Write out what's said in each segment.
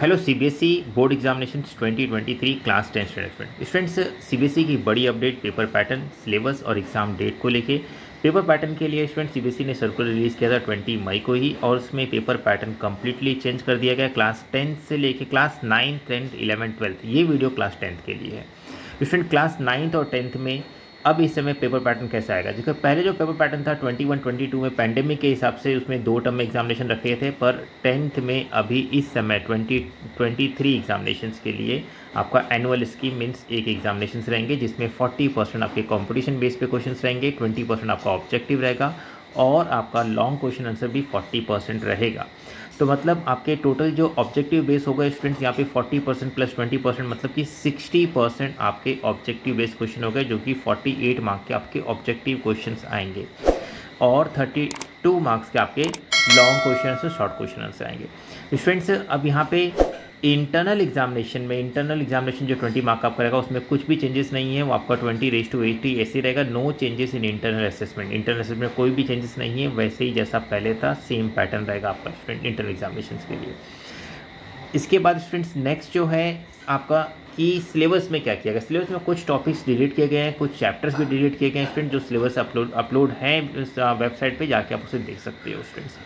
Hello CBSE board examination 2023 class 10 students, CBSE की बड़ी update paper pattern, syllabus और exam date को लेके। पेपर पैटर्न के लिए स्टूडेंट सीबीएसई ने सर्कुलर रिलीज़ किया था 20 मई को ही, और उसमें पेपर पैटर्न कंप्लीटली चेंज कर दिया गया। क्लास 10 से लेके class 9th, 10th, 11th, 12th। ये वीडियो क्लास 10th के लिए है स्टूडेंट। क्लास 9th और 10th में अब इस समय पेपर पैटर्न कैसे आएगा, क्योंकि पहले जो पेपर पैटर्न था 21-22 में पैंडेमिक के हिसाब से उसमें 2 टर्म में एग्जामिनेशन रखे थे, पर 10th में अभी इस समय 2023 एग्जामिनेशंस के लिए आपका एनुअल स्कीम मीन्स एक एग्जामिनेशंस रहेंगे, जिसमें 40% आपके कंपटीशन बेस पे क्वेश्चंस रहेंगे, 20% आपका ऑब्जेक्टिव रहेगा और आपका लॉन्ग क्वेश्चन आंसर भी 40% रहेगा। तो मतलब आपके टोटल जो ऑब्जेक्टिव बेस होगा स्टूडेंट्स यहाँ पे 40% प्लस 20% मतलब कि 60% आपके ऑब्जेक्टिव बेस क्वेश्चन हो गए, जो कि 48 मार्क्स के आपके ऑब्जेक्टिव क्वेश्चंस आएंगे और 32 मार्क्स के आपके लॉन्ग क्वेश्चन से शॉर्ट क्वेश्चन आंसर आएंगे स्टूडेंट्स। अब यहाँ पे इंटरनल एग्जामिनेशन जो 20 मार्क का आपका रहेगा उसमें कुछ भी चेंजेस नहीं है, वो आपका 20:80 ऐसे रहेगा। No changes in internal assessment कोई भी चेंजेस नहीं है, वैसे ही जैसा पहले था सेम पैटर्न रहेगा आपका स्टूडेंट इंटरनल एग्जामिनेशन के लिए। इसके बाद स्टूडेंट्स नेक्स्ट जो है आपका कि सिलेबस में क्या किया गया। सिलेबस में कुछ टॉपिक्स डिलीट किए गए हैं, कुछ चैप्टर्स भी डिलीट किए गए हैं स्टूडेंट। जो सिलेबस अपलोड है वेबसाइट पर जाके आप उसे देख सकते हो स्टूडेंट्स।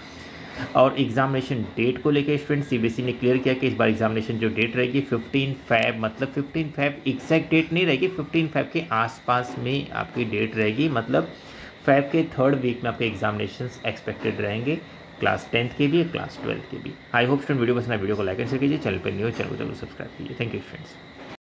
और एग्जामिनेशन डेट को लेकर स्टूडेंट सीबीएसई ने क्लियर किया कि इस बार एग्जामिनेशन जो डेट रहेगी 15 फैब, मतलब 15 फैब एग्जैक्ट डेट नहीं रहेगी, 15 फैब के आसपास में आपकी डेट रहेगी, मतलब फैब के 3rd वीक में आपके एग्जामिनेशंस एक्सपेक्टेड रहेंगे, क्लास 10th के भी, क्लास 12th के भी। आई होप स्टूडेंट वीडियो पसंद है, वीडियो को लाइक एंड शेयर कीजिए, चैनल पर न्यू चैनल को जरूर सब्सक्राइब कीजिए। Thank you students.